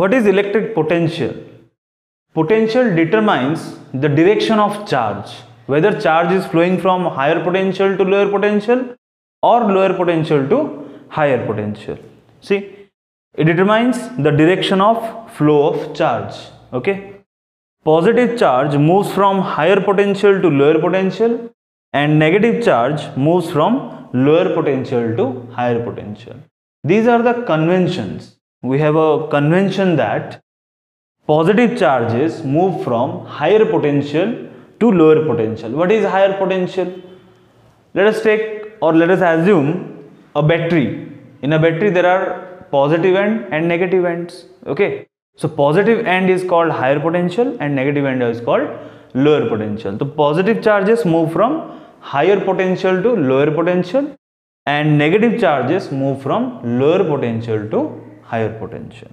What is electric potential? Potential determines the direction of charge, whether charge is flowing from higher potential to lower potential or lower potential to higher potential. See, it determines the direction of flow of charge. Okay. Positive charge moves from higher potential to lower potential, and negative charge moves from lower potential to higher potential. These are the conventions. We have a convention that positive charges move from higher potential to lower potential. What is higher potential? Let us take, or let us assume, a battery. In a battery there are positive end and negative ends. Okay. So positive end is called higher potential and negative end is called lower potential. So positive charges move from higher potential to lower potential, and negative charges move from lower potential to higher potential.